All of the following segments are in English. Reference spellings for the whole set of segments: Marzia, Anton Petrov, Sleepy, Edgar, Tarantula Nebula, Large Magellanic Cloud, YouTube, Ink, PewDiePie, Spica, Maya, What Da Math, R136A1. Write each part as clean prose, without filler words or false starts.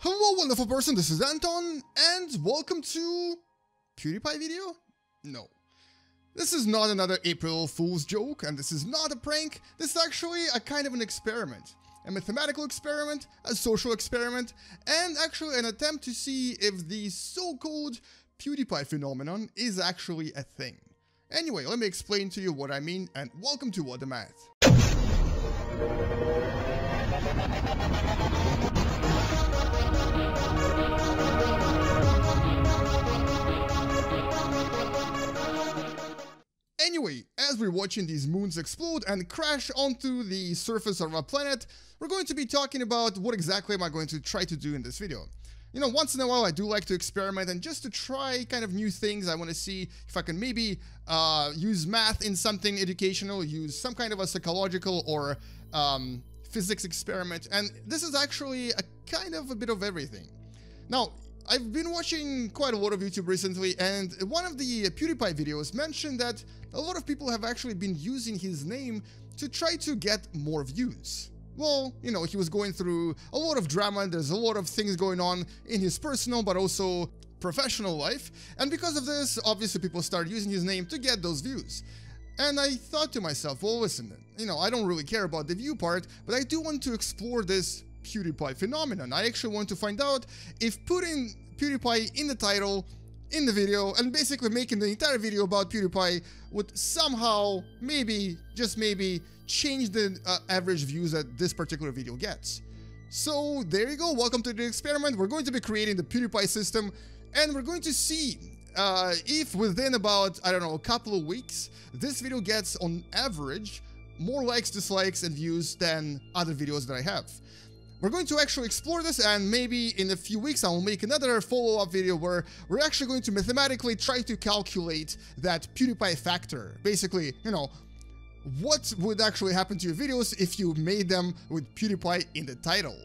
Hello wonderful person, this is Anton, and welcome to... PewDiePie video? No. This is not another April Fool's joke, and this is not a prank. This is actually a kind of an experiment. A mathematical experiment, a social experiment, and actually an attempt to see if the so-called PewDiePie phenomenon is actually a thing. Anyway, let me explain to you what I mean, and welcome to What Da Math. Anyway, as we're watching these moons explode and crash onto the surface of our planet, we're going to be talking about what exactly am I going to try to do in this video. You know, once in a while I do like to experiment and just to try kind of new things. I want to see if I can maybe use math in something educational, use some kind of a psychological or physics experiment, and this is actually a kind of a bit of everything. Now, I've been watching quite a lot of YouTube recently, and one of the PewDiePie videos mentioned that a lot of people have actually been using his name to try to get more views. Well, you know, he was going through a lot of drama, and there's a lot of things going on in his personal but also professional life, and because of this, obviously people start using his name to get those views. And I thought to myself, well, listen, you know, I don't really care about the view part, but I do want to explore this PewDiePie phenomenon. I actually want to find out if putting PewDiePie in the title, in the video, and basically making the entire video about PewDiePie would somehow, maybe, just maybe, change the average views that this particular video gets. So there you go, welcome to the experiment. We're going to be creating the PewDiePie system, and we're going to see if within about, I don't know, a couple of weeks, this video gets on average more likes, dislikes, and views than other videos that I have. We're going to actually explore this, and maybe in a few weeks I will make another follow-up video where we're actually going to mathematically try to calculate that PewDiePie factor. Basically, you know, what would actually happen to your videos if you made them with PewDiePie in the title?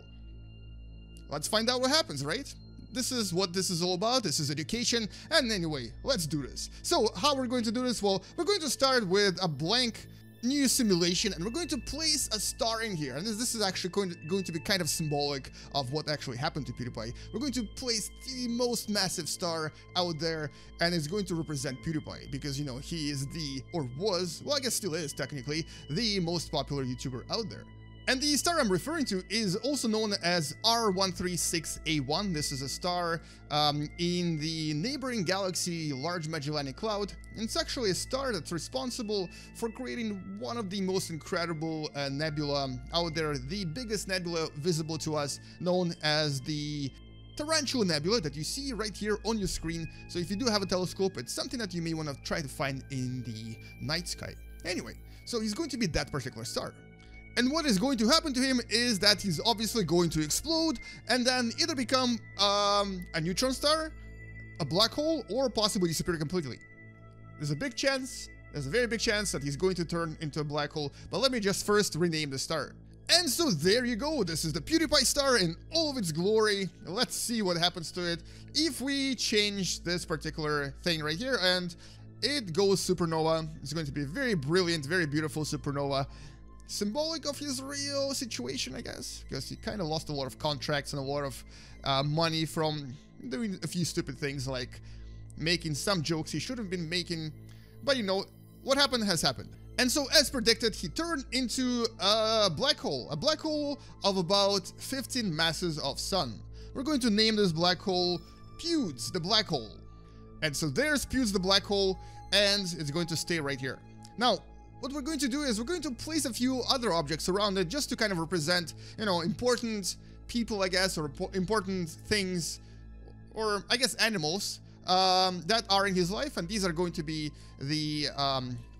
Let's find out what happens, right? This is what this is all about. This is education, and anyway, let's do this. So, how we're going to do this? Well, we're going to start with a blank new simulation, and we're going to place a star in here, and this is actually going to be kind of symbolic of what actually happened to PewDiePie. We're going to place the most massive star out there, and it's going to represent PewDiePie, because, you know, he is the, or was, well, I guess still is technically, the most popular YouTuber out there. And the star I'm referring to is also known as R136A1. This is a star in the neighboring galaxy Large Magellanic Cloud. And it's actually a star that's responsible for creating one of the most incredible nebula out there, the biggest nebula visible to us, known as the Tarantula Nebula that you see right here on your screen. So if you do have a telescope, it's something that you may want to try to find in the night sky. Anyway, so he's going to be that particular star. And what is going to happen to him is that he's obviously going to explode and then either become a neutron star, a black hole, or possibly disappear completely. There's a big chance, there's a very big chance that he's going to turn into a black hole, but let me just first rename the star. And so there you go, this is the PewDiePie star in all of its glory. Let's see what happens to it if we change this particular thing right here, and it goes supernova. It's going to be a very brilliant, very beautiful supernova. Symbolic of his real situation, I guess, because he kind of lost a lot of contracts and a lot of money from doing a few stupid things like making some jokes he shouldn't have been making. But you know, what happened has happened. And so, as predicted, he turned into a black hole of about 15 masses of sun. We're going to name this black hole PewDiePie the black hole. And so there's PewDiePie the black hole, and it's going to stay right here. Now, what we're going to do is we're going to place a few other objects around it just to kind of represent, you know, important people, I guess, or important things, or I guess animals that are in his life, and these are going to be the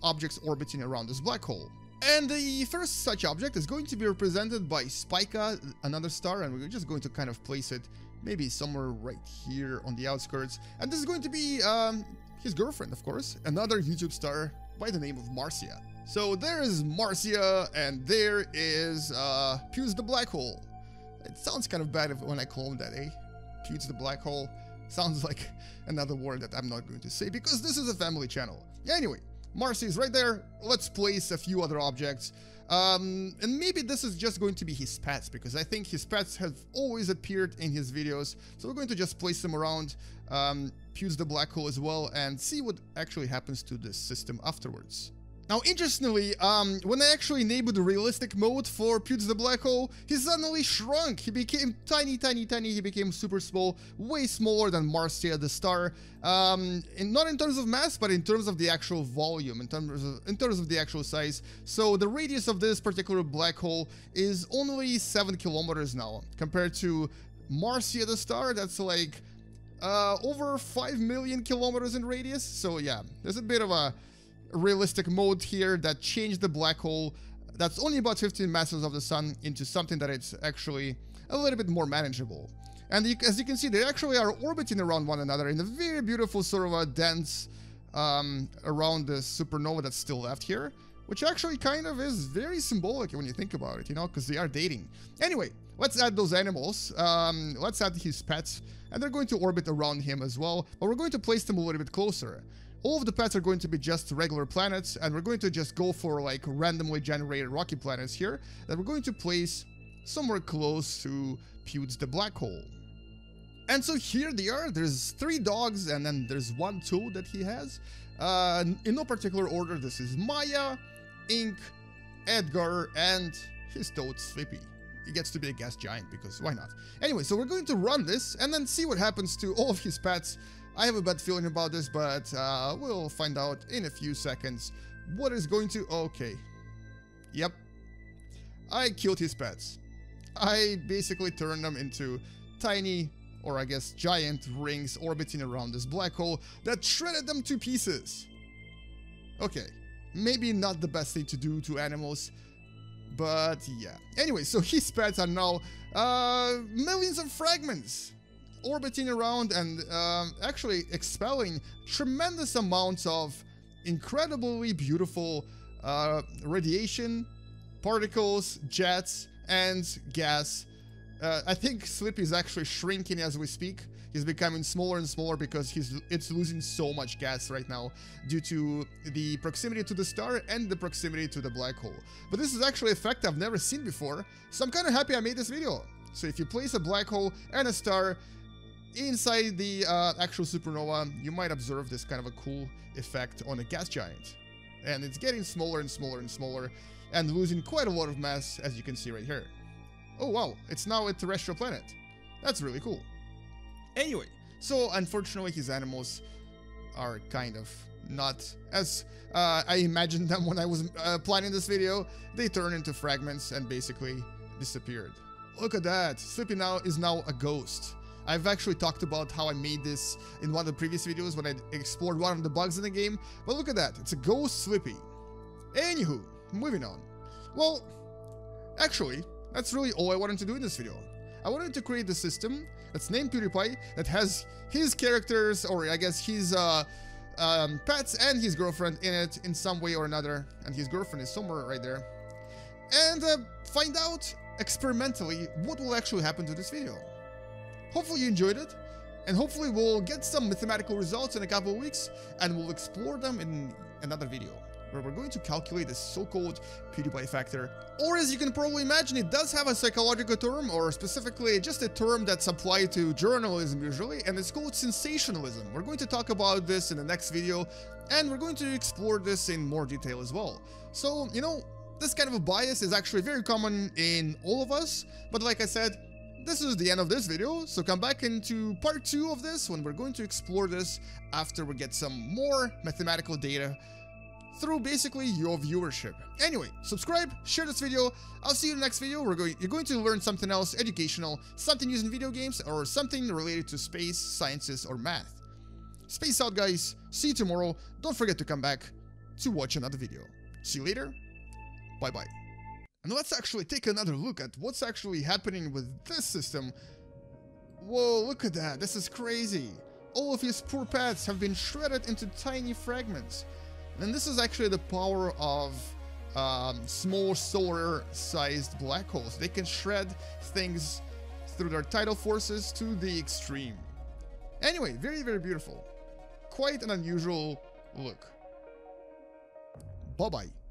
objects orbiting around this black hole. And the first such object is going to be represented by Spica, another star, and we're just going to kind of place it maybe somewhere right here on the outskirts. And this is going to be his girlfriend, of course, another YouTube star by the name of Marzia. So there is Marzia, and there is PewDiePie the black hole. It sounds kind of bad when I clone that, eh? PewDiePie the black hole sounds like another word that I'm not going to say because this is a family channel. Anyway, Marzia is right there. Let's place a few other objects. And maybe this is just going to be his pets, because I think his pets have always appeared in his videos. So we're going to just place them around, fuse the black hole as well, and see what actually happens to this system afterwards. Now, interestingly, when I actually enabled the realistic mode for Pewds the Black Hole, he suddenly shrunk. He became tiny. He became super small, way smaller than Marzia the star. And not in terms of mass, but in terms of the actual volume, in terms of the actual size. So the radius of this particular black hole is only 7 kilometers now, compared to Marzia the star. That's like over 5 million kilometers in radius. So yeah, there's a bit of a realistic mode here that changed the black hole that's only about 15 masses of the sun into something that it's actually a little bit more manageable. And as you can see, they actually are orbiting around one another in a very beautiful sort of a dance around the supernova that's still left here, which actually kind of is very symbolic when you think about it, you know, because they are dating. Anyway, let's add those animals. Let's add his pets, and they're going to orbit around him as well, but we're going to place them a little bit closer. All of the pets are going to be just regular planets, and we're going to just go for like randomly generated rocky planets here that we're going to place somewhere close to Pewds the Black Hole. And so here they are. There's 3 dogs, and then there's 1 tool that he has. In no particular order, this is Maya, Ink, Edgar, and his toad Sleepy. He gets to be a gas giant because why not? Anyway, so we're going to run this and then see what happens to all of his pets. I have a bad feeling about this, but we'll find out in a few seconds what is going to... Okay. Yep. I killed his pets. I basically turned them into tiny, or I guess giant rings orbiting around this black hole that shredded them to pieces. Okay. Maybe not the best thing to do to animals, but yeah. Anyway, so his pets are now millions of fragments, orbiting around and actually expelling tremendous amounts of incredibly beautiful radiation, particles, jets, and gas. I think Sleepy is actually shrinking as we speak. He's becoming smaller and smaller because it's losing so much gas right now due to the proximity to the star and the proximity to the black hole. But this is actually a fact I've never seen before, so I'm kind of happy I made this video. So if you place a black hole and a star inside the actual supernova, you might observe this kind of a cool effect on a gas giant. And it's getting smaller and smaller and smaller and losing quite a lot of mass, as you can see right here. Oh wow, it's now a terrestrial planet. That's really cool. Anyway, so unfortunately his animals are kind of not as I imagined them when I was planning this video. They turn into fragments and basically disappeared. Look at that, Sleepy now is now a ghost. I've actually talked about how I made this in one of the previous videos when I explored one of the bugs in the game, but look at that, it's a ghost Sleepy. Anywho, moving on. Well, actually, that's really all I wanted to do in this video. I wanted to create the system that's named PewDiePie, that has his characters, or I guess his pets and his girlfriend in it in some way or another, and his girlfriend is somewhere right there, and find out experimentally what will actually happen to this video. Hopefully you enjoyed it, and hopefully we'll get some mathematical results in a couple of weeks, and we'll explore them in another video, where we're going to calculate the so-called PewDiePie factor. Or as you can probably imagine, it does have a psychological term, or specifically just a term that's applied to journalism usually, and it's called sensationalism. We're going to talk about this in the next video, and we're going to explore this in more detail as well. So, you know, this kind of a bias is actually very common in all of us, but like I said, this is the end of this video, so come back into part 2 of this when we're going to explore this after we get some more mathematical data through basically your viewership. Anyway, subscribe, share this video. I'll see you in the next video. You're going to learn something else educational, something using video games, or something related to space, sciences, or math. Space out, guys. See you tomorrow. Don't forget to come back to watch another video. See you later. Bye-bye. And let's actually take another look at what's actually happening with this system. Whoa, look at that, this is crazy. All of his poor pets have been shredded into tiny fragments. And this is actually the power of small solar-sized black holes. They can shred things through their tidal forces to the extreme. Anyway, very, very beautiful. Quite an unusual look. Bye-bye.